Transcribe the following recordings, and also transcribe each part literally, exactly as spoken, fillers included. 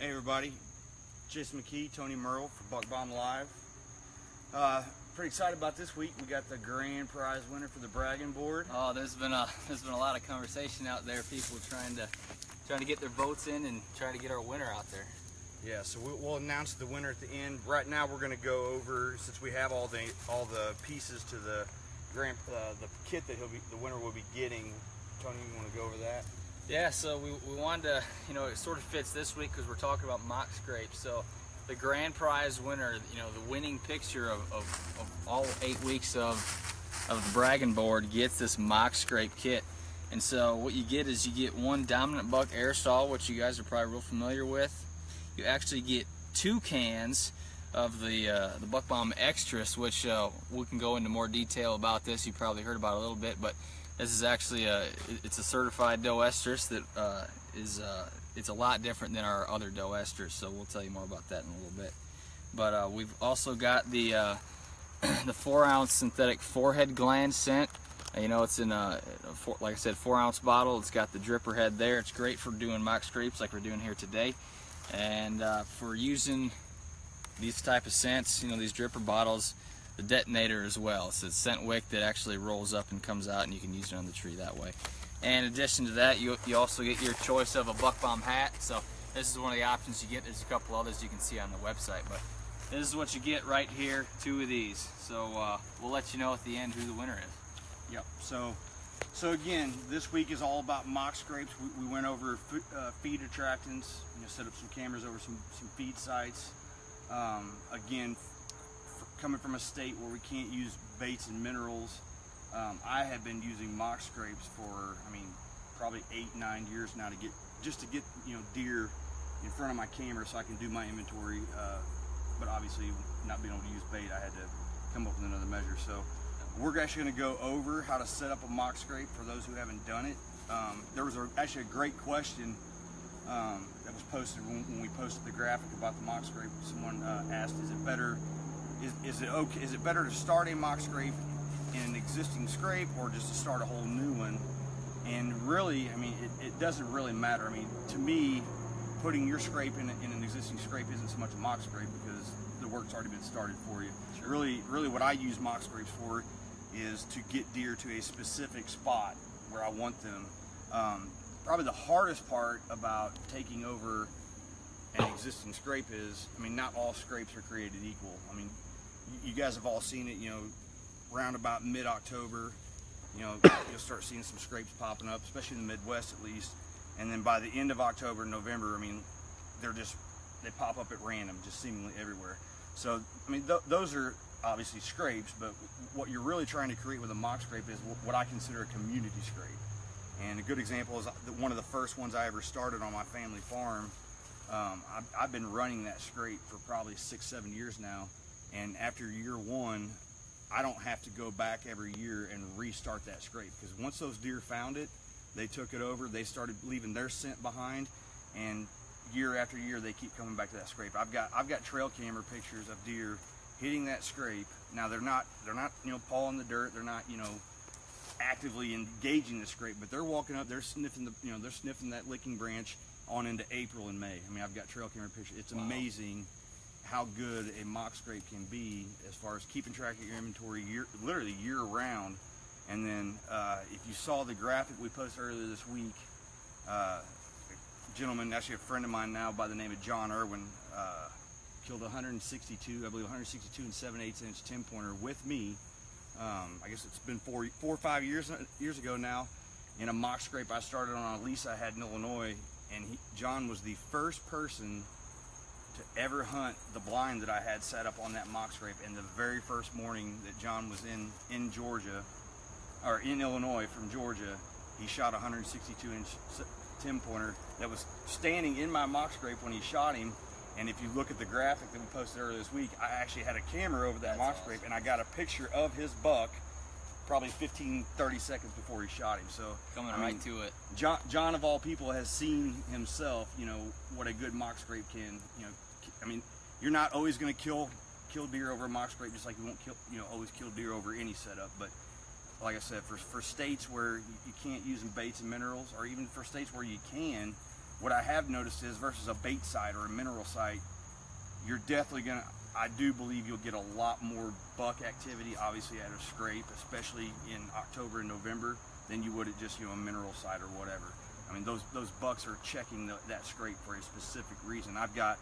Hey everybody, Jason McKee, Tony Merle for Buck Bomb Live. Uh, pretty excited about this week. We got the grand prize winner for the bragging board. Oh, there's been a there's been a lot of conversation out there. People trying to trying to get their votes in and try to get our winner out there. Yeah, so we, we'll announce the winner at the end. Right now, we're going to go over, since we have all the all the pieces to the grand uh, the kit that he'll be the winner will be getting. Tony, you want to go over that? Yeah, so we, we wanted to, you know, it sort of fits this week because we're talking about mock scrapes. So the grand prize winner, you know, the winning picture of, of, of all eight weeks of, of the bragging board gets this mock scrape kit. And so what you get is you get one Dominant Buck air saw, which you guys are probably real familiar with. You actually get two cans of the uh, the Buck Bomb Extras, which uh, we can go into more detail about this. You probably heard about it a little bit, but this is actually a it's a certified doe estrus that uh, is uh, it's a lot different than our other doe estrus, so we'll tell you more about that in a little bit. But uh, we've also got the uh, the four ounce synthetic forehead gland scent. You know, it's in a, a four, like I said, four ounce bottle. It's got the dripper head there. It's great for doing mock scrapes like we're doing here today, and uh, for using these type of scents, you know, these dripper bottles. The detonator as well. It's a scent wick that actually rolls up and comes out, and you can use it on the tree that way. And in addition to that, you, you also get your choice of a Buck Bomb hat. So this is one of the options you get. There's a couple others you can see on the website, but this is what you get right here, two of these. So uh, we'll let you know at the end who the winner is. Yep. So so again, this week is all about mock scrapes. We, we went over uh, feed attractants, you know, set up some cameras over some, some feed sites. Um, again, coming from a state where we can't use baits and minerals, um, I have been using mock scrapes for, I mean, probably eight, nine years now to get, just to get, you know, deer in front of my camera so I can do my inventory. Uh, but obviously, not being able to use bait, I had to come up with another measure. So we're actually going to go over how to set up a mock scrape for those who haven't done it. Um, there was a, actually a great question um, that was posted when, when we posted the graphic about the mock scrape. Someone uh, asked, "Is it better?" Is, is it okay? Is it better to start a mock scrape in an existing scrape, or just to start a whole new one? And really, I mean, it, it doesn't really matter. I mean, to me, putting your scrape in, in an existing scrape isn't so much a mock scrape because the work's already been started for you. Sure. Really, really, what I use mock scrapes for is to get deer to a specific spot where I want them. Um, probably the hardest part about taking over an existing scrape is, I mean, not all scrapes are created equal. I mean, you guys have all seen it, you know, round about mid-October, you know, you'll start seeing some scrapes popping up, especially in the Midwest at least. And then by the end of October, November, I mean, they're just, they pop up at random, just seemingly everywhere. So, I mean, th those are obviously scrapes, but what you're really trying to create with a mock scrape is what I consider a community scrape. And a good example is one of the first ones I ever started on my family farm. Um, I've, I've been running that scrape for probably six, seven years now. And after year one, I don't have to go back every year and restart that scrape, because once those deer found it, they took it over, they started leaving their scent behind, and year after year they keep coming back to that scrape. I've got I've got trail camera pictures of deer hitting that scrape. Now they're not they're not you know pawing the dirt, they're not you know actively engaging the scrape, but they're walking up, they're sniffing the you know they're sniffing that licking branch on into April and May. I mean, I've got trail camera pictures. It's wow. Amazing how good a mock scrape can be as far as keeping track of your inventory year, literally year round. And then uh, if you saw the graphic we posted earlier this week, uh, a gentleman, actually a friend of mine now by the name of John Irwin, uh, killed one hundred sixty-two, I believe one hundredty-two and seven eighths inch ten pointer with me. Um, I guess it's been four, four or five years, years ago now, in a mock scrape I started on a lease I had in Illinois. And he, John was the first person to ever hunt the blind that I had set up on that mock scrape. And the very first morning that John was in, in Georgia, or in Illinois from Georgia, he shot a one hundred sixty-two inch ten pointer that was standing in my mock scrape when he shot him. And if you look at the graphic that we posted earlier this week, I actually had a camera over that That's mock awesome. scrape, and I got a picture of his buck probably fifteen, thirty seconds before he shot him. So coming I mean, right to it. John, John of all people has seen himself, you know, what a good mock scrape can, you know, I mean, you're not always going to kill kill deer over a mock scrape, just like you won't kill, you know, always kill deer over any setup. But like I said, for, for states where you, you can't use baits and minerals, or even for states where you can, what I have noticed is versus a bait site or a mineral site, you're definitely going to, I do believe you'll get a lot more buck activity, obviously, at a scrape, especially in October and November, than you would at just, you know, a mineral site or whatever. I mean, those those bucks are checking the, that scrape for a specific reason. I've got,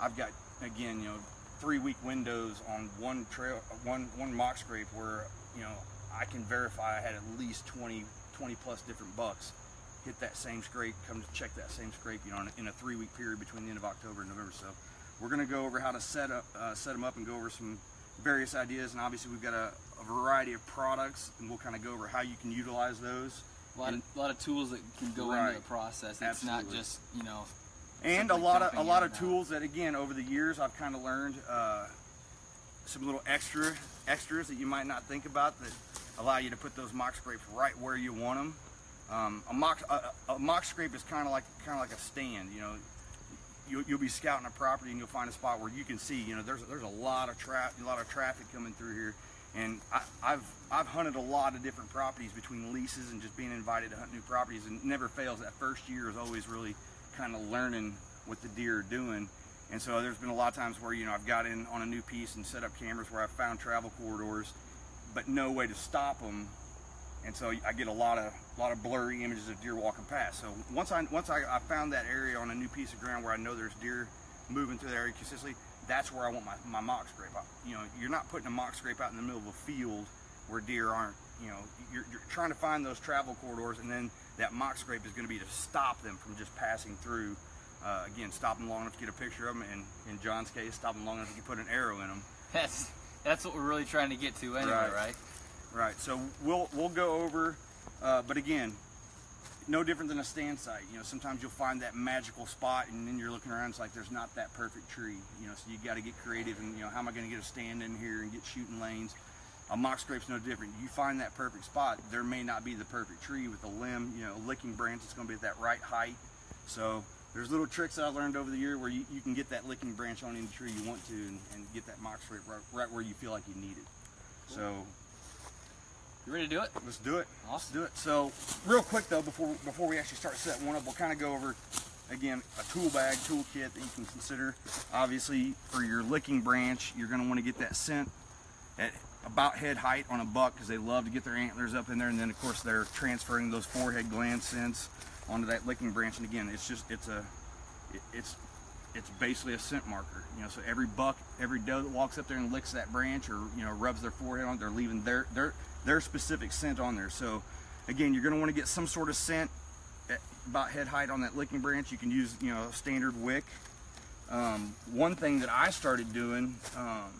I've got again, you know, three week windows on one trail, one one mock scrape where, you know, I can verify I had at least twenty, twenty plus different bucks hit that same scrape, come to check that same scrape, you know, in a, in a three week period between the end of October and November. So we're going to go over how to set up, uh, set them up, and go over some various ideas. And obviously, we've got a, a variety of products, and we'll kind of go over how you can utilize those. A lot, and, of, a lot of tools that can go right into the process. It's absolutely not just, you know. And a lot of a lot of tools that, again, over the years, I've kind of learned uh, some little extra extras that you might not think about that allow you to put those mock scrapes right where you want them. Um, a mock a, a mock scrape is kind of like kind of like a stand, you know. You'll, you'll be scouting a property and you'll find a spot where you can see, you know, there's there's a lot of tra a lot of traffic coming through here, and I, I've I've hunted a lot of different properties between leases and just being invited to hunt new properties, and it never fails. That first year is always really kind of learning what the deer are doing, and so there's been a lot of times where, you know, I've got in on a new piece and set up cameras where I've found travel corridors, but no way to stop them, and so I get a lot of a lot of blurry images of deer walking past. So once I once I, I found that area on a new piece of ground where I know there's deer moving through the area consistently, that's where I want my, my mock scrape. I, you know, you're not putting a mock scrape out in the middle of a field where deer aren't, you know, you're, you're trying to find those travel corridors, and then that mock scrape is going to be to stop them from just passing through. Uh, again, stop them long enough to get a picture of them, and in John's case, stop them long enough to put an arrow in them. That's, that's what we're really trying to get to anyway, right? Right? Right, so we'll we'll go over, uh, but again, no different than a stand site. You know, sometimes you'll find that magical spot, and then you're looking around, it's like there's not that perfect tree. You know, so you got to get creative, and, you know, how am I going to get a stand in here and get shooting lanes? A mock scrape's no different. You find that perfect spot. There may not be the perfect tree with a limb, you know, a licking branch that's going to be at that right height. So there's little tricks that I've learned over the year where you, you can get that licking branch on any tree you want to, and, and get that mock scrape right, right where you feel like you need it. Cool. So. You ready to do it? Let's do it. Awesome. Let's do it. So, real quick though, before before we actually start setting one up, we'll kind of go over, again, a tool bag, tool kit that you can consider. Obviously, for your licking branch, you're going to want to get that scent at about head height on a buck, because they love to get their antlers up in there, and then of course they're transferring those forehead gland scents onto that licking branch. And again, it's just it's a it, it's it's basically a scent marker. You know, so every buck, every doe that walks up there and licks that branch, or, you know, rubs their forehead on, they're leaving their their their specific scent on there. So again, you're going to want to get some sort of scent at about head height on that licking branch. You can use, you know, a standard wick. Um, one thing that I started doing um,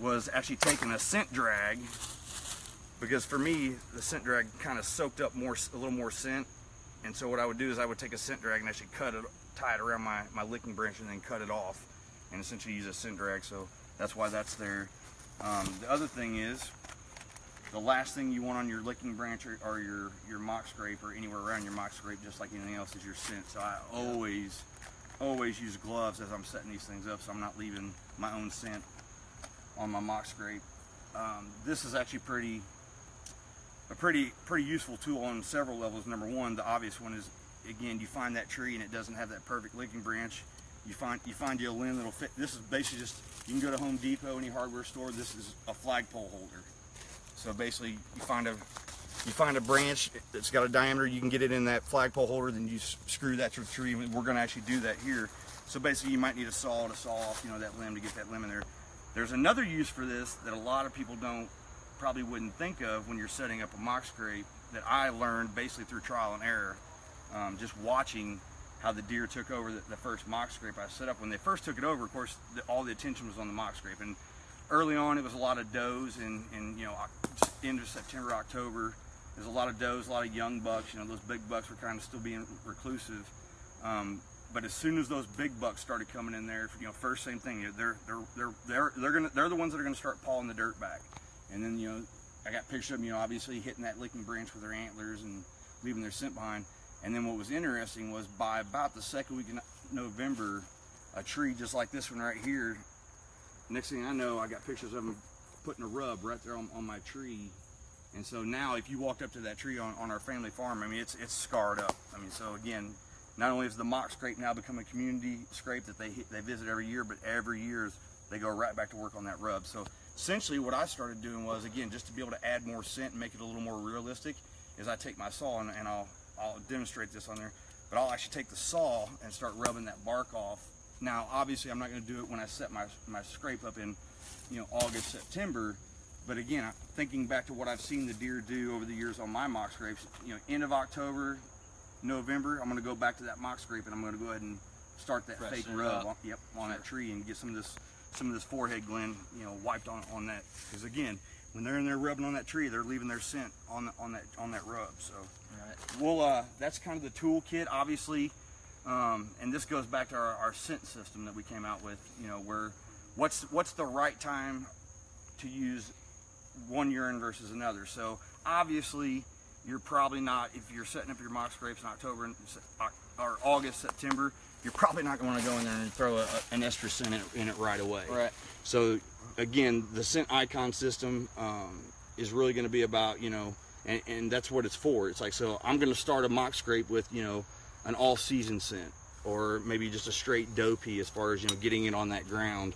was actually taking a scent drag, because for me the scent drag kind of soaked up more a little more scent, and so what I would do is I would take a scent drag and actually cut it, tie it around my, my licking branch, and then cut it off and essentially use a scent drag. So that's why that's there. Um, the other thing is, the last thing you want on your licking branch or, or your, your mock scrape, or anywhere around your mock scrape, just like anything else, is your scent. So I always, always use gloves as I'm setting these things up, so I'm not leaving my own scent on my mock scrape. Um, this is actually pretty, a pretty, pretty useful tool on several levels. Number one, the obvious one is, again, you find that tree and it doesn't have that perfect licking branch. You find you find you a limb that'll fit. This is basically just, you can go to Home Depot, any hardware store. This is a flagpole holder. So basically, you find a you find a branch that's got a diameter. You can get it in that flagpole holder. Then you screw that to the tree. We're going to actually do that here. So basically, you might need a saw to saw off, you know, that limb to get that limb in there. There's another use for this that a lot of people don't probably wouldn't think of when you're setting up a mock scrape, that I learned basically through trial and error, um, just watching how the deer took over the, the first mock scrape I set up. When they first took it over, of course, the, all the attention was on the mock scrape, and early on, it was a lot of does, and, and you know, end of September, October, there's a lot of does, a lot of young bucks. You know, those big bucks were kind of still being reclusive. Um, but as soon as those big bucks started coming in there, you know, first same thing. They're they're they're they're they're gonna they're the ones that are gonna start pawing the dirt back. And then, you know, I got pictures of them, you know, obviously hitting that licking branch with their antlers and leaving their scent behind. And then what was interesting was, by about the second week in November, a tree just like this one right here, next thing I know, I got pictures of them putting a rub right there on, on my tree. And so now, if you walked up to that tree on, on our family farm, I mean, it's it's scarred up. I mean, so again, Not only is the mock scrape now become a community scrape that they hit, they visit every year, but every year they go right back to work on that rub. So essentially what I started doing was, again, just to be able to add more scent and make it a little more realistic, is I take my saw and, and I'll, I'll demonstrate this on there, but I'll actually take the saw and start rubbing that bark off. Now, obviously I'm not gonna do it when I set my, my scrape up in, you know, August, September, but again, thinking back to what I've seen the deer do over the years on my mock scrapes, you know, end of October, November, I'm gonna go back to that mock scrape and I'm gonna go ahead and start that Fresh fake rub on, yep, on sure. that tree and get some of this some of this forehead gland, you know, wiped on, on that. Because again, when they're in there rubbing on that tree, they're leaving their scent on the, on that on that rub. So right. Well, uh, that's kind of the toolkit, obviously. Um, and this goes back to our, our scent system that we came out with, you know, where what's what's the right time to use one urine versus another. So obviously you're probably not, if you're setting up your mock scrapes in October or August, September, you're probably not going to go in there and throw a, an ester scent in, in it right away. Right. So again, the scent icon system um, is really going to be about, you know, and, and that's what it's for. It's like, so I'm going to start a mock scrape with, you know, an all season scent, or maybe just a straight dopey as far as, you know, getting it on that ground.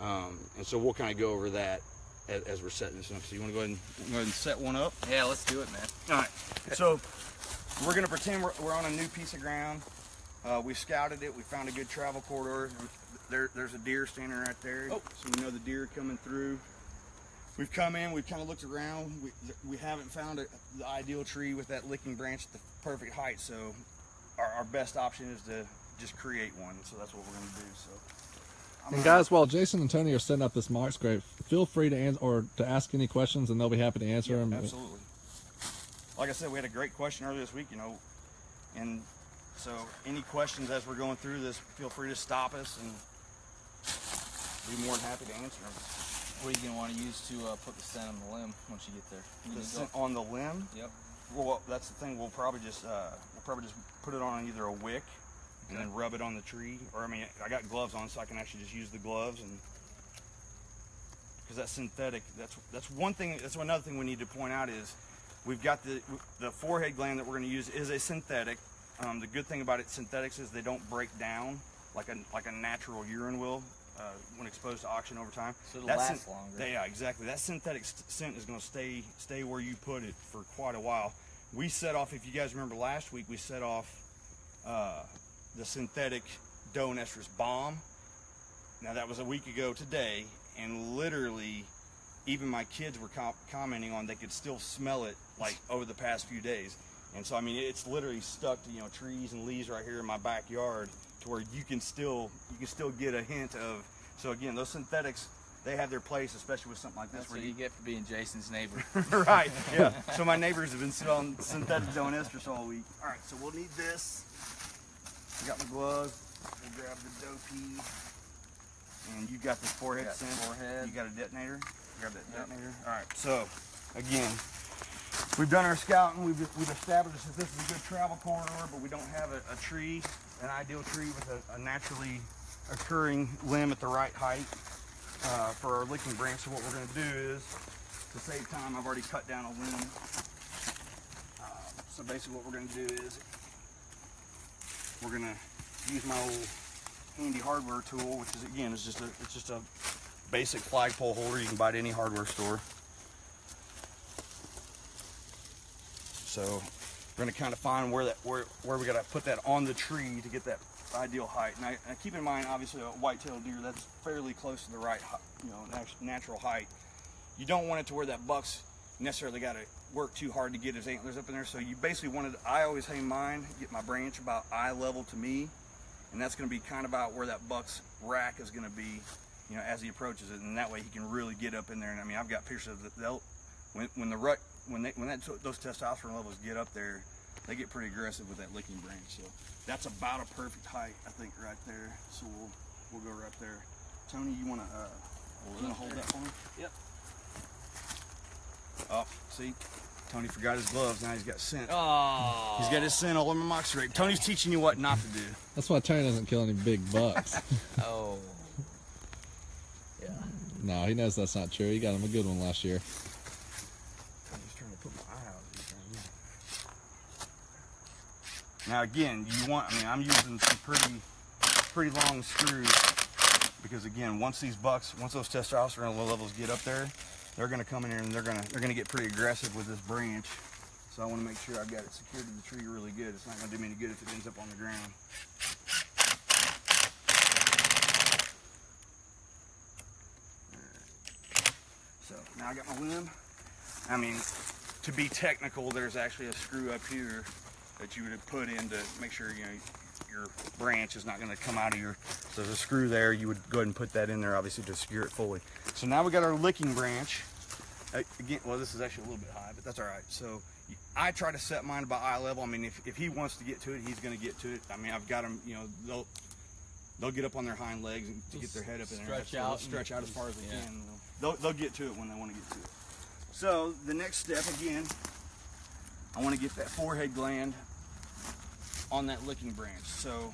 Um, and so we'll kind of go over that as, as we're setting this up. So you want to go ahead, and, go ahead and set one up? Yeah, let's do it, man. All right. So we're going to pretend we're, we're on a new piece of ground. Uh, we scouted it. We found a good travel corridor. There, there's a deer standing right there. Oh. So we know the deer coming through. We've come in. We've kind of looked around. We, we haven't found a, the ideal tree with that licking branch at the perfect height. So our, our best option is to just create one. So that's what we're going to do. So. I'm and guys, while Jason and Tony are setting up this mock scrape, feel free to answer or to ask any questions, and they'll be happy to answer yeah, them. Absolutely. Like I said, we had a great question earlier this week, you know, and. So any questions as we're going through this, feel free to stop us, and we'll be more than happy to answer them. What are you going to want to use to uh, put the scent on the limb once you get there? You the scent on the limb? Yep. Well, that's the thing. We'll probably just uh, we'll probably just put it on either a wick okay. and then rub it on the tree. Or, I mean, I got gloves on, so I can actually just use the gloves. And because that's synthetic. That's, that's one thing. That's another thing we need to point out is we've got the, the forehead gland that we're going to use is a synthetic. Um, the good thing about it, synthetics, is they don't break down like a like a natural urine will uh, when exposed to oxygen over time. So it'll last longer. Yeah, exactly. That synthetic scent is going to stay stay where you put it for quite a while. We set off, if you guys remember last week, we set off uh, the synthetic doe and estrus bomb. Now that was a week ago today, and literally, even my kids were com commenting on they could still smell it like over the past few days. And so, I mean, it's literally stuck to, you know, trees and leaves right here in my backyard to where you can still, you can still get a hint of, so again, those synthetics, they have their place, especially with something like this. That's where what you, you get for being Jason's neighbor. Right, yeah. So my neighbors have been selling synthetic doe and estrus all week. All right, so we'll need this. I got my gloves. We'll grab the doe pea. And you got this forehead got scent. Forehead. You got a detonator? Grab that detonator. Yep. All right, so, again. We've done our scouting, we've, we've established that this is a good travel corridor, but we don't have a, a tree, an ideal tree with a, a naturally occurring limb at the right height uh, for our licking branch. So what we're going to do is, to save time, I've already cut down a limb. Uh, so basically what we're going to do is, we're going to use my old handy hardware tool, which is, again, it's just a, it's just a basic flagpole holder you can buy at any hardware store. So we're going to kind of find where that where where we got to put that on the tree to get that ideal height. And I, I keep in mind, obviously, a white-tailed deer that's fairly close to the right, you know, natural height. You don't want it to where that buck's necessarily got to work too hard to get his antlers up in there. So you basically wanted. I always hang mine, get my branch about eye level to me, and that's going to be kind of about where that buck's rack is going to be, you know, as he approaches it. And that way he can really get up in there. And I mean, I've got pictures of the when when the rut. When, they, when that, those testosterone levels get up there, they get pretty aggressive with that licking branch. So that's about a perfect height, I think, right there. So we'll, we'll go right there. Tony, you want to uh, you wanna hold that for me? Yep. Oh, see? Tony forgot his gloves. Now he's got scent. Oh. He's got his scent all over my mock scrape. Tony's teaching you what not to do. That's why Tony doesn't kill any big bucks. Oh. Yeah. No, he knows that's not true. He got him a good one last year. Now again, you want, I mean, I'm using some pretty, pretty long screws because again, once these bucks, once those testosterone levels get up there, they're gonna come in here and they're gonna, they're gonna get pretty aggressive with this branch. So I wanna make sure I've got it secured to the tree really good. It's not gonna do me any good if it ends up on the ground. So now I got my limb. I mean, to be technical, there's actually a screw up here that you would have put in to make sure, you know, your branch is not going to come out of your, so there's a screw there, you would go ahead and put that in there obviously to secure it fully. So now we got our licking branch. Again, well, this is actually a little bit high, but that's all right. So I try to set mine about eye level. I mean, if, if he wants to get to it, he's going to get to it. I mean, I've got him, you know, they'll they'll get up on their hind legs and to get their head up in there. Stretch out, stretch out as far as they yeah. can. They'll, they'll get to it when they want to get to it. So the next step, again, I want to get that forehead gland on that licking branch. So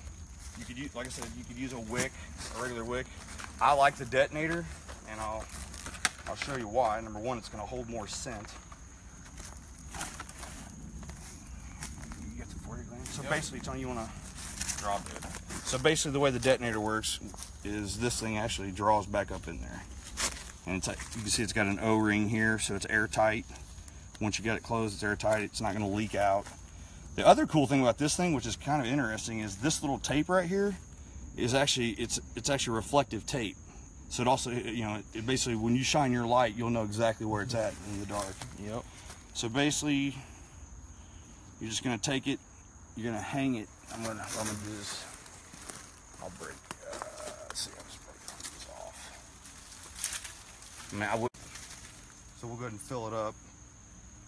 you could use, like I said, you could use a wick, a regular wick. I like the detonator, and I'll I'll show you why. Number one, it's going to hold more scent. You got the forehead gland. So yep. basically, Tony, you want to drop it. So basically, the way the detonator works is this thing actually draws back up in there, and it's like, you can see it's got an O-ring here, so it's airtight. Once you get it closed, it's airtight. It's not going to leak out. The other cool thing about this thing, which is kind of interesting, is this little tape right here is actually, it's it's actually reflective tape. So it also, you know, it basically, when you shine your light, you'll know exactly where it's at in the dark. Yep. So basically, you're just going to take it, you're going to hang it. I'm going to, I'm going to do this. I'll break, uh, let's see, I'll just break this off. I mean, I would, so we'll go ahead and fill it up.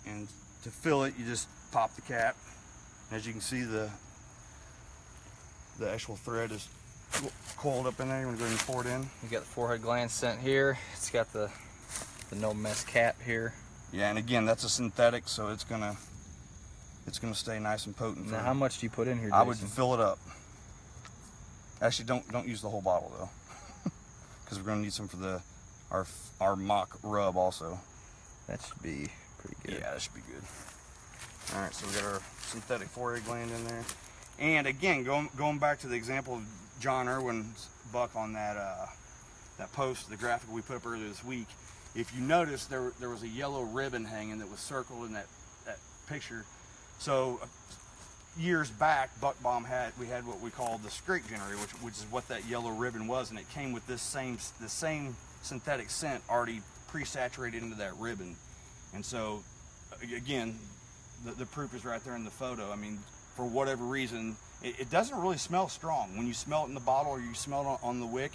And to fill it, you just pop the cap. As you can see, the the actual thread is coiled up in there. You want to go ahead and pour it in. You got the forehead gland scent here. It's got the the no mess cap here. Yeah, and again, that's a synthetic, so it's gonna it's gonna stay nice and potent. Now, how much do you put in here, Jason? I would fill it up. Actually, don't don't use the whole bottle though, because we're gonna need some for the our our mock rub also. That should be pretty good. Yeah, that should be good. All right, so we got our synthetic forehead gland in there. And again, going, going back to the example of John Irwin's buck on that uh, that post, the graphic we put up earlier this week, if you notice, there, there was a yellow ribbon hanging that was circled in that, that picture. So years back, Buck Bomb had, we had what we called the scrape generator, which, which is what that yellow ribbon was, and it came with this same, the same synthetic scent already pre-saturated into that ribbon. And so, again, The, the proof is right there in the photo. I mean, for whatever reason, it, it doesn't really smell strong. When you smell it in the bottle or you smell it on, on the wick,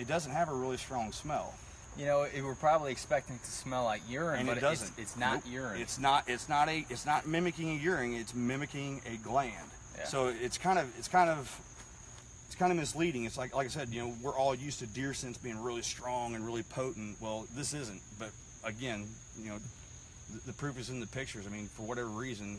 it doesn't have a really strong smell. You know, it, we're probably expecting it to smell like urine, and but it doesn't. It's, it's not nope. urine. It's not. It's not a. It's not mimicking a urine. It's mimicking a gland. Yeah. So it's kind of. It's kind of. It's kind of misleading. It's like, like I said, you know, we're all used to deer scents being really strong and really potent. Well, this isn't. But again, you know. The proof is in the pictures. I mean, for whatever reason,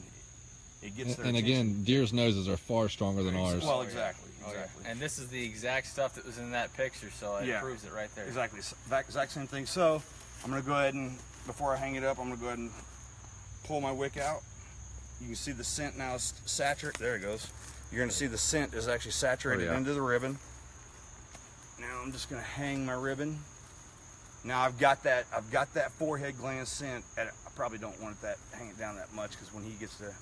it gets there. And again, deer's noses are far stronger than ours. Well, exactly, exactly. And this is the exact stuff that was in that picture, so it yeah. proves it right there. Exactly, exact same thing. So I'm going to go ahead and, before I hang it up, I'm going to go ahead and pull my wick out. You can see the scent now is saturated. There it goes. You're going to see the scent is actually saturated oh, yeah. into the ribbon. Now I'm just going to hang my ribbon. Now I've got that. I've got that forehead gland scent. At, I probably don't want it that hang it down that much because when he gets to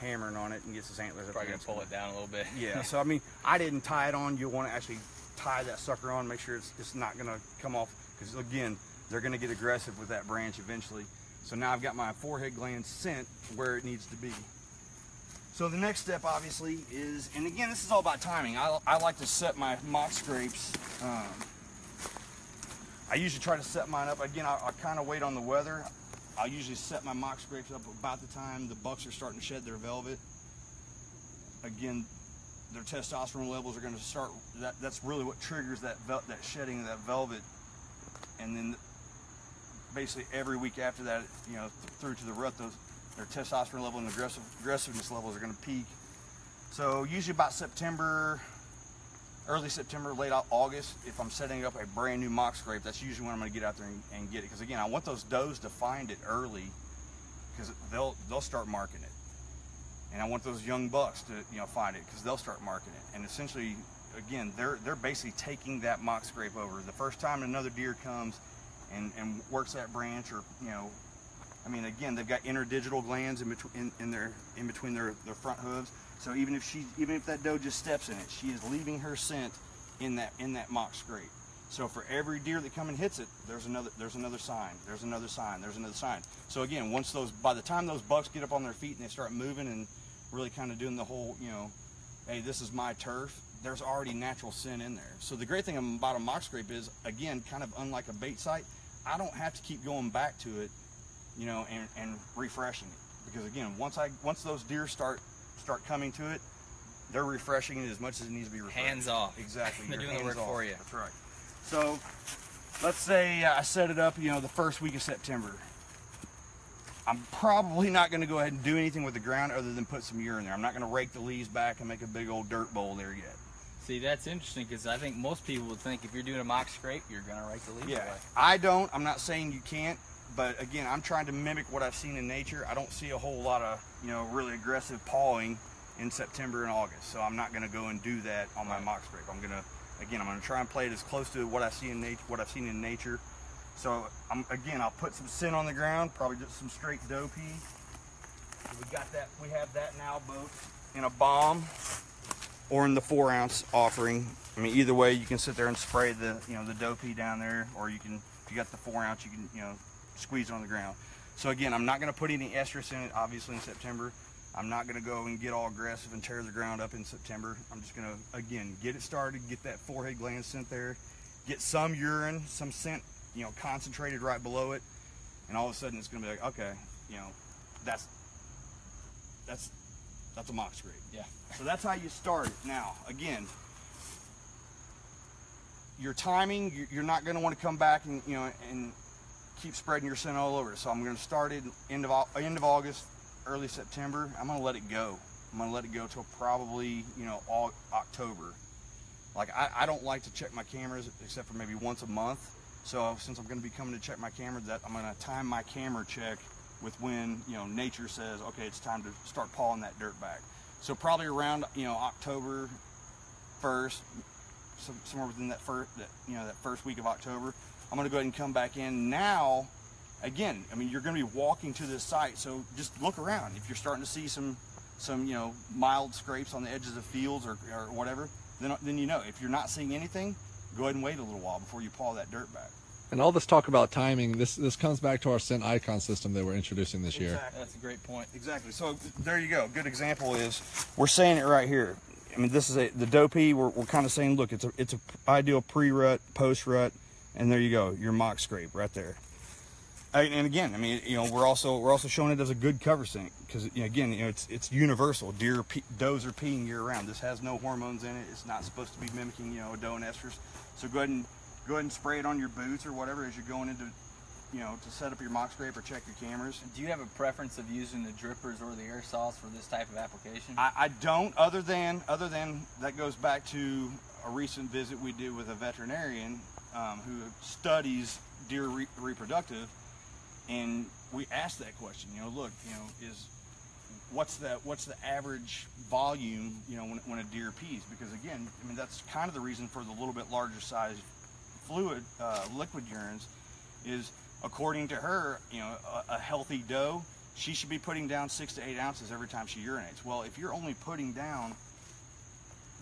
hammering on it and gets his antlers, probably gonna pull it down a little bit. Yeah. So I mean, I didn't tie it on. You want to actually tie that sucker on, make sure it's it's not gonna come off because again, they're gonna get aggressive with that branch eventually. So now I've got my forehead gland scent where it needs to be. So the next step, obviously, is, and again, this is all about timing. I I like to set my mock scrapes. Um, I usually try to set mine up. Again, I, I kind of wait on the weather. I usually set my mock scrapes up about the time the bucks are starting to shed their velvet. Again, their testosterone levels are going to start. That, that's really what triggers that that shedding of that velvet. And then, basically, every week after that, you know, th through to the rut, those their testosterone level and aggressive, aggressiveness levels are going to peak. So usually about September. Early September, late August, if I'm setting up a brand new mock scrape, that's usually when I'm going to get out there and, and get it. Because again, I want those does to find it early because they'll they'll start marking it. And I want those young bucks to, you know, find it, because they'll start marking it. And essentially, again, they're they're basically taking that mock scrape over. The first time another deer comes and, and works that branch, or, you know, I mean, again, they've got interdigital glands in between in, in their in between their, their front hooves. So even if she even if that doe just steps in it, she is leaving her scent in that in that mock scrape. So for every deer that come and hits it, there's another there's another sign, there's another sign, there's another sign. So again, once those by the time those bucks get up on their feet and they start moving and really kind of doing the whole, you know, hey, this is my turf, there's already natural scent in there. So the great thing about a mock scrape is, again, kind of unlike a bait site, I don't have to keep going back to it, you know, and, and refreshing it. Because again, once I once those deer start start coming to it, they're refreshing it as much as it needs to be refreshed. Hands off. Exactly. They're doing the work for you. That's right. So let's say I set it up, you know, the first week of September. I'm probably not going to go ahead and do anything with the ground other than put some urine in there. I'm not going to rake the leaves back and make a big old dirt bowl there yet. See, that's interesting, because I think most people would think if you're doing a mock scrape, you're going to rake the leaves yeah, away. I don't. I'm not saying you can't. But again, I'm trying to mimic what I've seen in nature. I don't see a whole lot of, you know, really aggressive pawing in September and August. So I'm not going to go and do that on my mock scrape. I'm going to, again, I'm going to try and play it as close to what I see in nature, what I've seen in nature. So I'm, again, I'll put some scent on the ground, probably just some straight doe pee. We got that. We have that now, both in a bomb or in the four ounce offering. I mean, either way, you can sit there and spray the, you know, the doe pee down there, or you can, if you got the four ounce, you can, you know, squeeze on the ground. So again, I'm not going to put any estrus in it, obviously, in September. I'm not going to go and get all aggressive and tear the ground up in September. I'm just going to, again, get it started, get that forehead gland scent there, get some urine, some scent, you know, concentrated right below it, and all of a sudden it's going to be like, okay, you know, that's that's that's a mock scrape. Yeah. So that's how you start it. Now, again, your timing, you're not going to want to come back and, you know, and keep spreading your scent all over. So I'm going to start it end of end of August, early September. I'm going to let it go. I'm going to let it go till probably, you know, all October. Like I, I don't like to check my cameras except for maybe once a month. So since I'm going to be coming to check my camera, that I'm going to time my camera check with when, you know, nature says, okay, it's time to start pawing that dirt back. So probably around, you know, October first, some, somewhere within that first, that, you know, that first week of October, I'm going to go ahead and come back in. Now, again, I mean, you're going to be walking to this site, so just look around. If you're starting to see some, some you know, mild scrapes on the edges of fields or, or whatever, then, then you know. If you're not seeing anything, go ahead and wait a little while before you paw that dirt back. And all this talk about timing, this this comes back to our scent icon system that we're introducing this year. Exactly. That's a great point. Exactly. So there you go. Good example is we're saying it right here. I mean, this is a, the doe pee. We're, we're kind of saying, look, it's a it's a ideal pre-rut, post-rut, and there you go, your mock scrape right there. And again, I mean, you know, we're also we're also showing it as a good cover scent because, you know, again, you know, it's it's universal. Deer pee, does are peeing year round. This has no hormones in it. It's not supposed to be mimicking, you know, a doe and estrus. So go ahead and go ahead and spray it on your boots or whatever as you're going into, you know, to set up your mock scrape or check your cameras. Do you have a preference of using the drippers or the air saws for this type of application? I, I don't. Other than other than that goes back to a recent visit we did with a veterinarian um, who studies deer re reproductive, and we asked that question. You know, look, you know, is what's the what's the average volume, you know, when, when a deer pees? Because again, I mean, that's kind of the reason for the little bit larger size fluid uh, liquid urines is, according to her, you know, a, a healthy doe, she should be putting down six to eight ounces every time she urinates. Well, if you're only putting down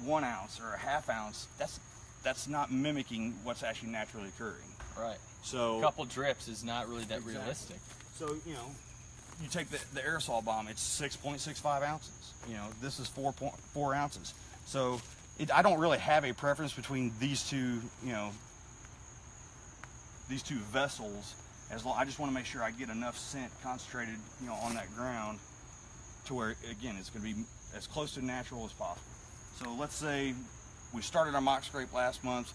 one ounce or a half ounce, that's that's not mimicking what's actually naturally occurring. Right. So a couple drips is not really that exactly. realistic. So, you know, you take the, the aerosol bomb, it's six point six five ounces. You know, this is four point four ounces. So it, I don't really have a preference between these two, you know, these two vessels. As long, I just want to make sure I get enough scent concentrated, you know, on that ground to where, again, it's going to be as close to natural as possible. So let's say we started our mock scrape last month.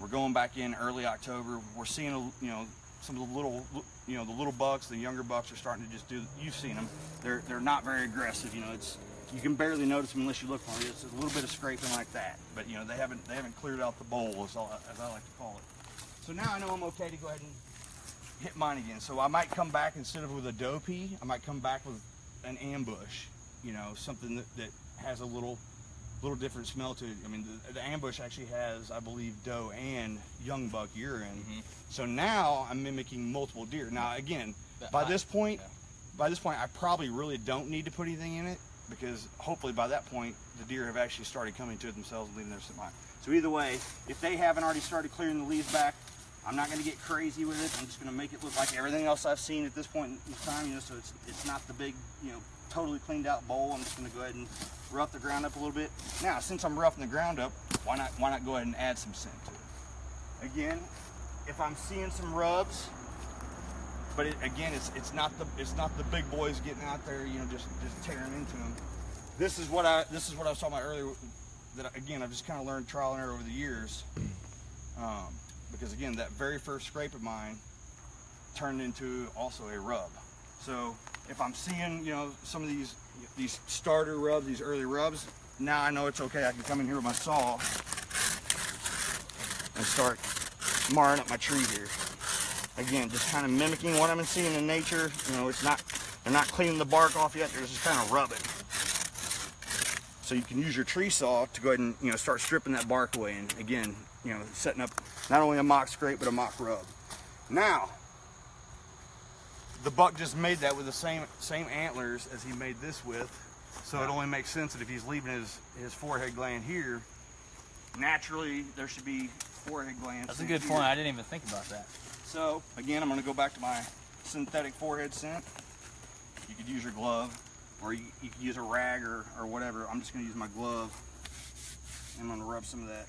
We're going back in early October. We're seeing, you know, some of the little, you know, the little bucks, the younger bucks are starting to just do. You've seen them. They're they're not very aggressive. You know, it's you can barely notice them unless you look for it. It's a little bit of scraping like that. But you know, they haven't they haven't cleared out the bowl, as I, as I like to call it. So now I know I'm okay to go ahead and hit mine again. So I might come back instead of with a doe pee, I might come back with an ambush. you know, something that, that has a little little different smell to it. I mean, the, the ambush actually has, I believe, doe and young buck urine. Mm-hmm. So now I'm mimicking multiple deer. Now, again, that by high, this point, yeah. by this point, I probably really don't need to put anything in it, because hopefully by that point, the deer have actually started coming to it themselves and leaving their supply. So either way, if they haven't already started clearing the leaves back, I'm not gonna get crazy with it. I'm just gonna make it look like everything else I've seen at this point in time, you know, so it's, it's not the big, you know, totally cleaned out bowl. I'm just gonna go ahead and rough the ground up a little bit. Now, since I'm roughing the ground up, why not, why not go ahead and add some scent to it? Again, if I'm seeing some rubs, but it, again, it's it's not the it's not the big boys getting out there, you know, just just tearing into them. This is what I this is what I was talking about earlier. That again, I've just kind of learned trial and error over the years. Um, because again, that very first scrape of mine turned into also a rub. So if I'm seeing, you know, some of these these starter rubs, these early rubs, now I know it's okay. I can come in here with my saw and start marring up my tree here. Again, just kind of mimicking what I've been seeing in nature. You know, it's not, they're not cleaning the bark off yet, they're just kind of rubbing. So you can use your tree saw to go ahead and, you know, start stripping that bark away. And again, you know, setting up not only a mock scrape, but a mock rub. Now, the buck just made that with the same same antlers as he made this with. So it only makes sense that if he's leaving his, his forehead gland here, naturally there should be forehead glands. That's a good point, I didn't even think about that. So, again, I'm going to go back to my synthetic forehead scent. You could use your glove, or you, you could use a rag or, or whatever. I'm just going to use my glove, and I'm going to rub some of that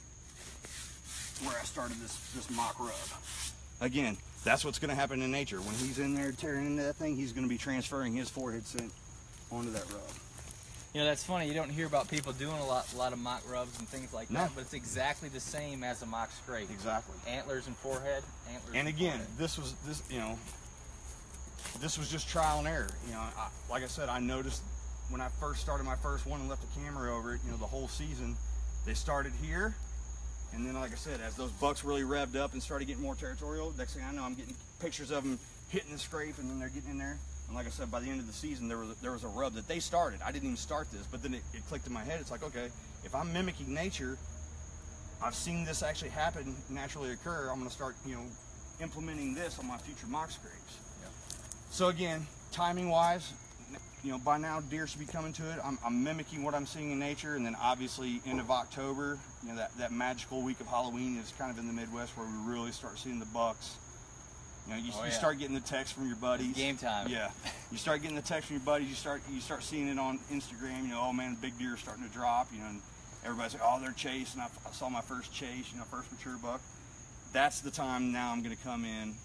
where I started this, this mock rub. Again, that's what's going to happen in nature. When he's in there tearing into that thing, he's going to be transferring his forehead scent onto that rub. You know, that's funny. You don't hear about people doing a lot, a lot of mock rubs and things like no. that, but it's exactly the same as a mock scrape. Exactly. Antlers and forehead. Antlers. And again, and forehead. this was this. You know, this was just trial and error. You know, I, like I said, I noticed when I first started my first one and left the camera over it. You know, the whole season, they started here, and then like I said, as those bucks really revved up and started getting more territorial, next thing I know, I'm getting pictures of them hitting the scrape, and then they're getting in there. And like I said, by the end of the season, there was a, there was a rub that they started. I didn't even start this, but then it, it clicked in my head. It's like, okay, if I'm mimicking nature, I've seen this actually happen, naturally occur. I'm going to start, you know, implementing this on my future mock scrapes. Yeah. So again, timing-wise, you know, by now deer should be coming to it. I'm, I'm mimicking what I'm seeing in nature, and then obviously end of October, you know, that that magical week of Halloween is kind of in the Midwest where we really start seeing the bucks. You know, you, oh, yeah. you start getting the text from your buddies. It's game time. Yeah, you start getting the text from your buddies. You start you start seeing it on Instagram. You know, oh man, big deer are starting to drop. You know, and everybody's like, oh, they're chasing. I, I saw my first chase. You know, first mature buck. That's the time. Now I'm going to come in.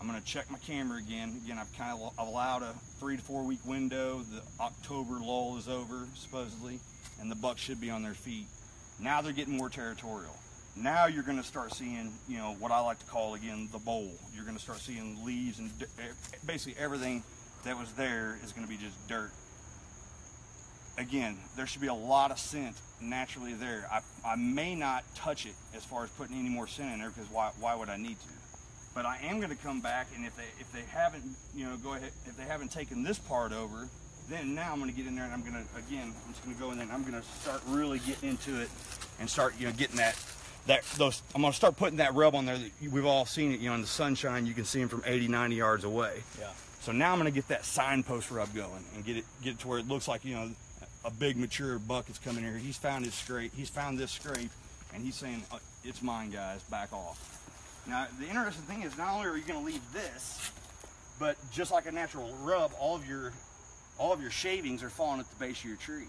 I'm going to check my camera again. Again, I've kind of allowed a three to four week window. The October lull is over supposedly, and the bucks should be on their feet. Now they're getting more territorial. Now you're going to start seeing, you know, what I like to call, again, the bowl. You're going to start seeing leaves, and basically everything that was there is going to be just dirt. Again, there should be a lot of scent naturally there. I, I may not touch it as far as putting any more scent in there, because why, why would I need to? But I am going to come back, and if they, if they haven't, you know, go ahead, if they haven't taken this part over, then now I'm going to get in there, and I'm going to, again, I'm just going to go in there, and I'm going to start really getting into it and start, you know, getting that. That, those, I'm going to start putting that rub on there. That we've all seen it, you know, in the sunshine. You can see them from eighty, ninety yards away. Yeah. So now I'm going to get that signpost rub going and get it get it to where it looks like, you know, a big mature buck is coming here. He's found his scrape. He's found this scrape, and he's saying, oh, it's mine, guys. Back off. Now, the interesting thing is, not only are you going to leave this, but just like a natural rub, all of your all of your shavings are falling at the base of your tree.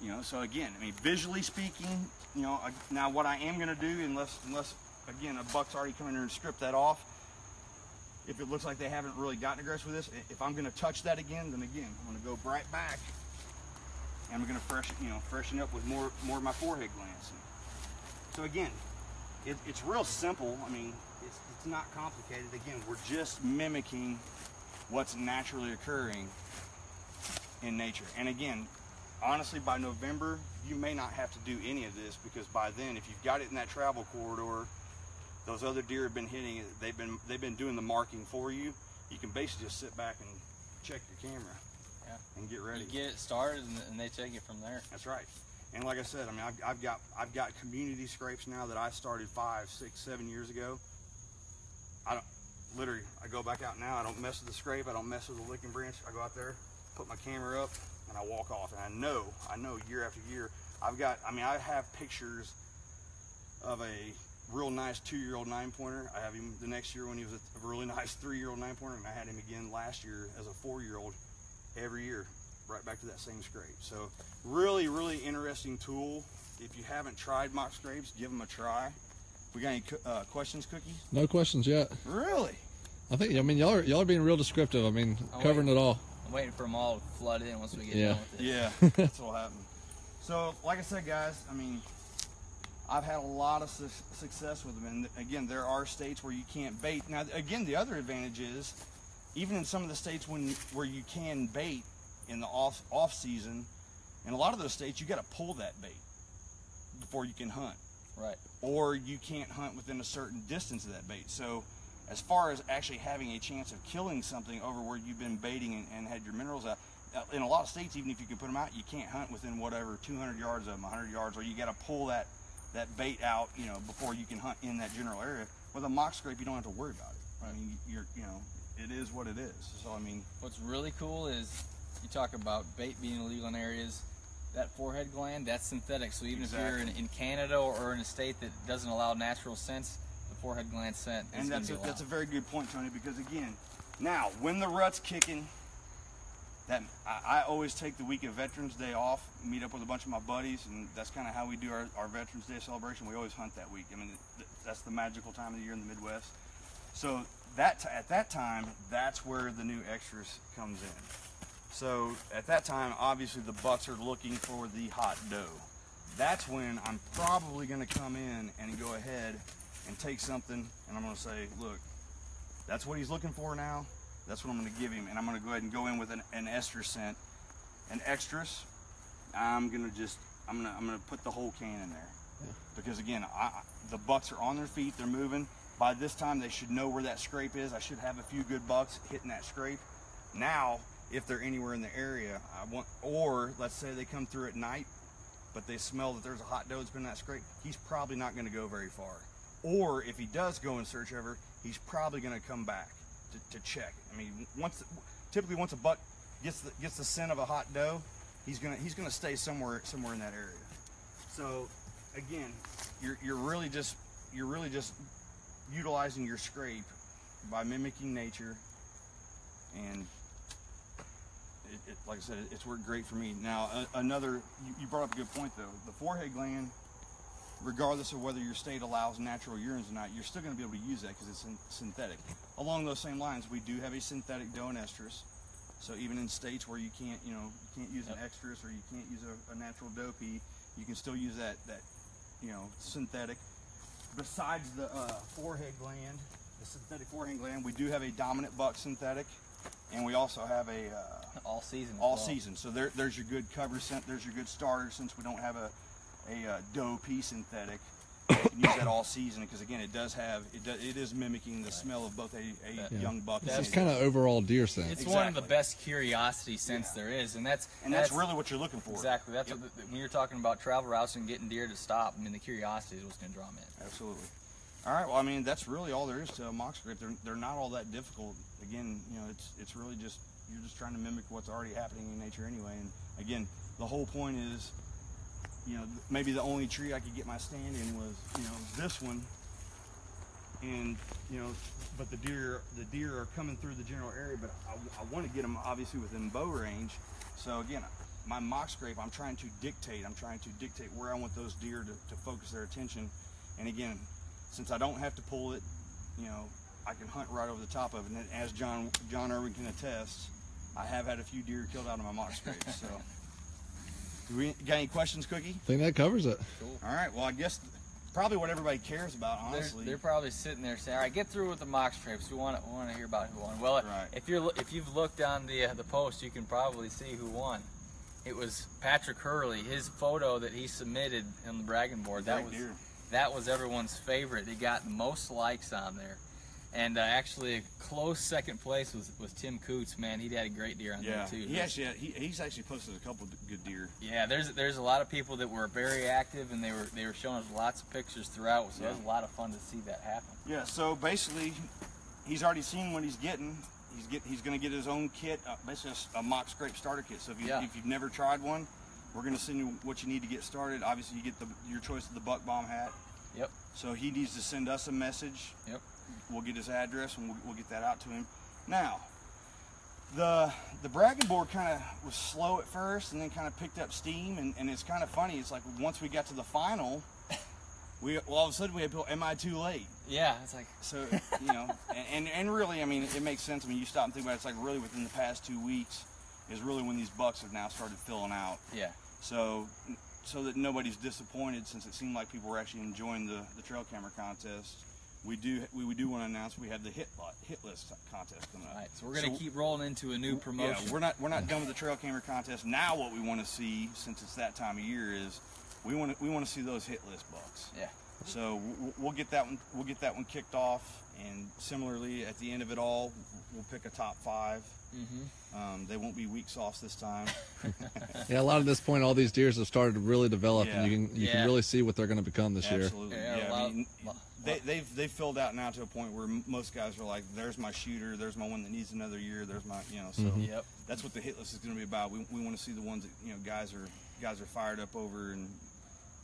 You know, so again, I mean, visually speaking, you know, I, now what I am going to do, unless, unless again, a buck's already come in there and stripped that off, if it looks like they haven't really gotten aggressive with this, if I'm going to touch that again, then again, I'm going to go right back, and I'm going to freshen, you know, freshen up with more, more of my forehead glands. So again, it, it's real simple. I mean, it's, it's not complicated. Again, we're just mimicking what's naturally occurring in nature. And again, honestly, by November, you may not have to do any of this, because by then, if you've got it in that travel corridor, those other deer have been hitting it. They've been, they've been doing the marking for you. You can basically just sit back and check your camera. yeah. and get ready. You get it started, and, and they take it from there. That's right. And like I said, I mean, I've, I've got I've got community scrapes now that I started five, six, seven years ago. I don't literally. I go back out now. I don't mess with the scrape. I don't mess with the licking branch. I go out there, put my camera up, and I walk off. And I know, I know, year after year, I've got. I mean, I have pictures of a real nice two-year-old nine-pointer. I have him the next year when he was a really nice three-year-old nine-pointer, and I had him again last year as a four-year-old every year, right back to that same scrape. So really, really interesting tool. If you haven't tried mock scrapes, give them a try. We got any uh, questions, Cookie? No questions yet. Really? I think, I mean, y'all are, y'all are being real descriptive. I mean, I'm covering waiting, it all. I'm waiting for them all to flood in once we get yeah. done with it. Yeah, that's what'll happen. So, like I said, guys, I mean, I've had a lot of su success with them, and again, there are states where you can't bait. Now, again, the other advantage is, even in some of the states when where you can bait in the off off season, in a lot of those states, you got to pull that bait before you can hunt. Right. Or you can't hunt within a certain distance of that bait. So, as far as actually having a chance of killing something over where you've been baiting and, and had your minerals out, in a lot of states, even if you can put them out, you can't hunt within whatever two hundred yards of them, one hundred yards, or you got to pull that. that bait out, you know, before you can hunt in that general area. With a mock scrape, you don't have to worry about it. I mean, you're, you know, it is what it is. So, I mean. What's really cool is you talk about bait being illegal in areas. That forehead gland, that's synthetic. So even exactly. if you're in, in Canada or in a state that doesn't allow natural scents, the forehead gland scent is And that's a, that's a very good point, Tony, because again, now, when the rut's kicking, That, I, I always take the week of Veterans Day off, meet up with a bunch of my buddies, and that's kind of how we do our, our Veterans Day celebration. We always hunt that week. I mean, th that's the magical time of the year in the Midwest. So that t at that time, that's where the new extras comes in. So at that time, obviously the bucks are looking for the hot doe. That's when I'm probably going to come in and go ahead and take something, and I'm going to say, look, that's what he's looking for now. That's what I'm going to give him, and I'm going to go ahead and go in with an, an ester scent, an extras. I'm going to just, I'm going to, I'm going to put the whole can in there, yeah. because again, I, the bucks are on their feet, they're moving. By this time, they should know where that scrape is. I should have a few good bucks hitting that scrape. Now, if they're anywhere in the area, I want, or let's say they come through at night, but they smell that there's a hot doe that's been in that scrape. He's probably not going to go very far, or if he does go in search of her, he's probably going to come back. To, to check. I mean, once typically once a buck gets the, gets the scent of a hot doe, he's gonna he's gonna stay somewhere somewhere in that area. So, again, you're you're really just you're really just utilizing your scrape by mimicking nature, and it, it, like I said, it, it's worked great for me. Now, uh, another you, you brought up a good point though. The forehead gland, regardless of whether your state allows natural urines or not, you're still going to be able to use that because it's synthetic. Along those same lines, we do have a synthetic doe and estrus. So even in states where you can't, you know, you can't use yep. an extras or you can't use a, a natural doe pee, you can still use that, that, you know, synthetic. Besides the uh, forehead gland, the synthetic forehead gland, we do have a dominant buck synthetic, and we also have a uh, all season. All well. season. So there, there's your good cover scent. There's your good starter, since we don't have a a uh, doe pea synthetic. You can use that all season because again, it does have it. Does, it is mimicking the right. smell of both a, a that, young yeah. buck. That's kind of overall deer scent. It's exactly. one of the best curiosity scents yeah. there is, and that's and that's, that's really what you're looking for. Exactly. That's yep. what the, when you're talking about travel routes and getting deer to stop. I mean, the curiosity is what's going to draw them in. Absolutely. All right. Well, I mean, that's really all there is to a mock scrape. They're they're not all that difficult. Again, you know, it's it's really just you're just trying to mimic what's already happening in nature anyway. And again, the whole point is, you know, maybe the only tree I could get my stand in was, you know, this one, and you know, but the deer, the deer are coming through the general area, but I, I want to get them obviously within bow range. So again, my mock scrape, I'm trying to dictate, I'm trying to dictate where I want those deer to, to focus their attention. And again, since I don't have to pull it, you know, I can hunt right over the top of it. And as John John Irwin can attest, I have had a few deer killed out of my mock scrape. So. Do we got any questions, Cookie? I think that covers it. Cool. All right. Well, I guess probably what everybody cares about, honestly. They're, they're probably sitting there saying, "All right, get through with the mock scrapes. We want to want to hear about who won." Well, right. if you're if you've looked on the uh, the post, you can probably see who won. It was Patrick Hurley. His photo that he submitted on the bragging board. That was that was everyone's favorite. He got the most likes on there. And uh, actually, a close second place was, was Tim Coots. Man, he had a great deer on yeah. there too. He actually had, he, he's actually posted a couple of good deer. Yeah, there's there's a lot of people that were very active, and they were they were showing us lots of pictures throughout. So yeah. it was a lot of fun to see that happen. Yeah. So basically, he's already seen what he's getting. He's get he's going to get his own kit, uh, basically a, a mock scrape starter kit. So if you yeah. if you've never tried one, we're going to send you what you need to get started. Obviously, you get the your choice of the Buck Bomb hat. Yep. So he needs to send us a message. Yep. We'll get his address and we'll, we'll get that out to him. Now, the the bragging board kind of was slow at first and then kind of picked up steam. And, and it's kind of funny. It's like once we got to the final, we well, all of a sudden we had people, am I too late? Yeah, it's like. So, you know, and, and, and really, I mean, it, it makes sense. I mean, you stop and think about it. It's like really within the past two weeks is really when these bucks have now started filling out. Yeah. So, so that nobody's disappointed, since it seemed like people were actually enjoying the, the trail camera contest. We do we, we do want to announce we have the hit lot, hit list contest coming up. All right, so we're going to so, keep rolling into a new promotion. Yeah, we're not we're not done with the trail camera contest. Now what we want to see, since it's that time of year, is we want to we want to see those hit list bucks. Yeah. So we'll, we'll get that one we'll get that one kicked off, and similarly at the end of it all, we'll pick a top five. Mm-hmm. Um, they won't be weak sauce this time. Yeah, a lot at this point, all these deers have started to really develop, yeah. and you can you yeah. can really see what they're going to become this Absolutely. year. Absolutely. Yeah, yeah, I mean, lot, they, they've they've filled out now to a point where most guys are like, "There's my shooter. There's my one that needs another year. There's my you know." So mm-hmm. yep. that's what the hit list is going to be about. We we want to see the ones that you know guys are guys are fired up over and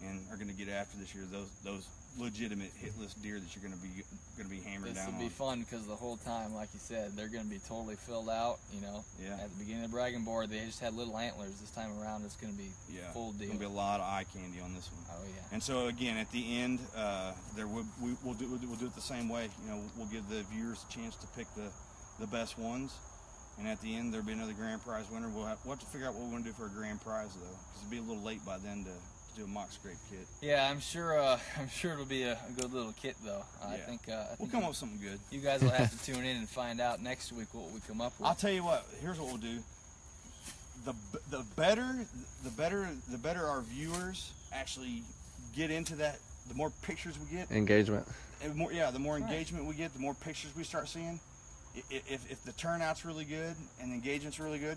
and are going to get after this year. Those those. legitimate hit list deer that you're going to be going to be hammering down. This will be fun because the whole time, like you said, they're going to be totally filled out. You know, yeah. At the beginning of the bragging board, they just had little antlers. This time around, it's going to be yeah. full deal. Going to be a lot of eye candy on this one. Oh yeah. And so again, at the end, uh, there will we, we'll do we'll do it the same way. You know, we'll give the viewers a chance to pick the the best ones. And at the end, there'll be another grand prize winner. We'll have, we'll have to figure out what we want to do for a grand prize though, because it'll be a little late by then to. do a mock scrape kit. Yeah, I'm sure. Uh, I'm sure it'll be a, a good little kit, though. I yeah. think uh, I we'll think come up with something good. You guys will have to tune in and find out next week what we come up with. I'll tell you what. Here's what we'll do. The the better the better the better our viewers actually get into that, the more pictures we get. Engagement. And more, yeah, the more That's engagement right. we get, the more pictures we start seeing. If if the turnout's really good and the engagement's really good.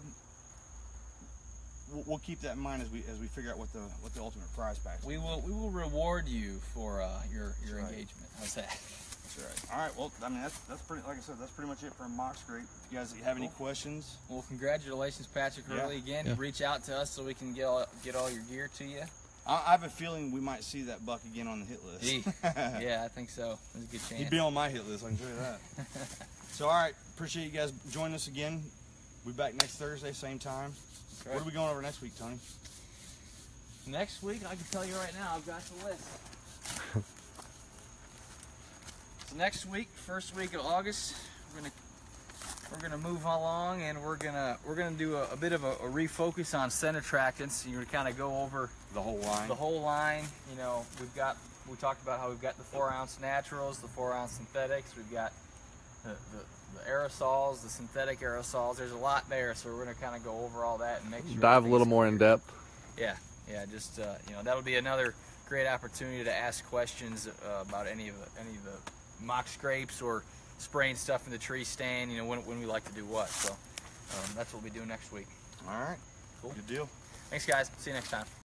We'll keep that in mind as we as we figure out what the what the ultimate prize pack is. We will we will reward you for uh, your your that's engagement. Right. How's that? That's right. All right. Well, I mean that's that's pretty. Like I said, that's pretty much it for a mock scrape. If you guys have cool. any questions, well, congratulations, Patrick Hurley. Yeah. Again, yeah. reach out to us so we can get all, get all your gear to you. I, I have a feeling we might see that buck again on the hit list. Yeah, I think so. There's a good chance. He'd be on my hit list. I can tell you that. So all right, appreciate you guys joining us again. We'll be back next Thursday, same time. What are we going over next week, Tony? Next week, I can tell you right now, I've got the list. So next week, first week of August, we're gonna we're gonna move along, and we're gonna we're gonna do a, a bit of a, a refocus on scent attractants. You're gonna kind of go over the whole line. The whole line. You know, we've got we talked about how we've got the four ounce naturals, the four ounce synthetics. We've got the, the The aerosols, the synthetic aerosols. There's a lot there, so we're going to kind of go over all that and make sure. Dive a little more in depth. Yeah, yeah. Just uh, you know, that'll be another great opportunity to ask questions uh, about any of the, any of the mock scrapes or spraying stuff in the tree stand. You know, when when we like to do what. So um, that's what we do next week. All right. Cool. Good deal. Thanks, guys. See you next time.